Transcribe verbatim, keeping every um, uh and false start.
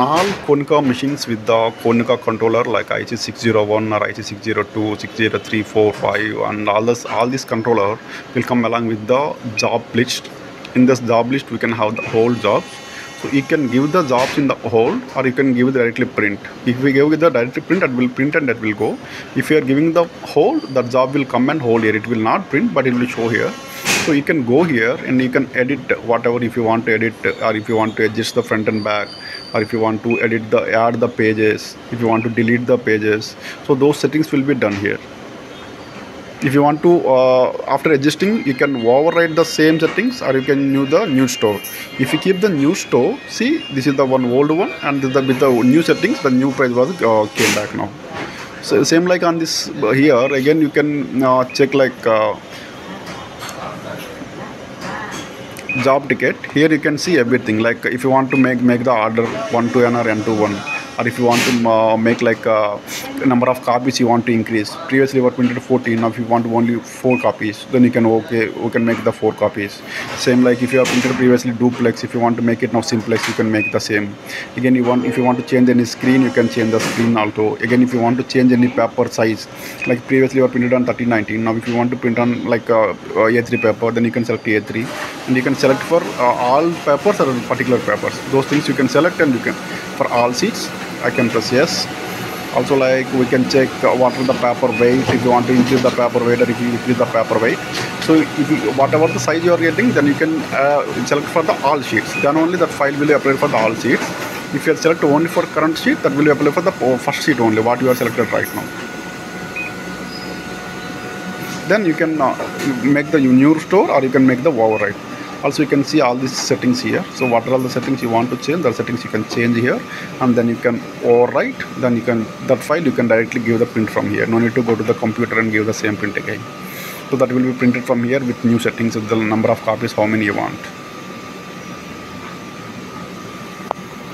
All Konica machines with the Konica controller like I C six oh one or I C six oh two, six oh three, four, five and all this, all this controller will come along with the job list. In this job list we can have the whole jobs. So you can give the jobs in the whole or you can give directly print. If we give the directly print, that will print and that will go. If you are giving the whole, the job will come and hold here. It will not print but it will show here. So you can go here and you can edit whatever if you want to edit, or if you want to adjust the front and back, or if you want to edit the add the pages, if you want to delete the pages. So those settings will be done here. If you want to, uh, after adjusting, you can override the same settings or you can use the new store. If you keep the new store, see this is the one old one, and with the, with the new settings, the new price was uh, came back now. So same like on this uh, here, again you can uh, check like uh, job ticket. Here you can see everything, like if you want to make, make the order one to N or N to one. Or if you want to uh, make like a uh, number of copies you want to increase. Previously we were printed fourteen, now if you want only four copies, then you can okay, we can make the four copies. Same like if you have printed previously duplex, if you want to make it now simplex, you can make the same. Again, you want if you want to change any screen, you can change the screen also. Again, if you want to change any paper size, like previously we were printed on thirteen nineteen, now if you want to print on like uh, uh, A three paper, then you can select A three. And you can select for uh, all papers or particular papers. Those things you can select, and you can for all sheets. I can press yes. Also, like we can check uh, what is the paper weight, if you want to increase the paper weight or if you increase the paper weight. So if you, whatever the size you are getting, then you can uh, select for the all sheets. Then only that file will apply for the all sheets. If you select only for current sheet, that will apply for the first sheet only, what you are selected right now. Then you can uh, make the new store or you can make the override. Also you can see all these settings here. So what are all the settings you want to change, the settings you can change here, and then you can overwrite, then you can, that file you can directly give the print from here. No need to go to the computer and give the same print again. So that will be printed from here with new settings, with the number of copies, how many you want.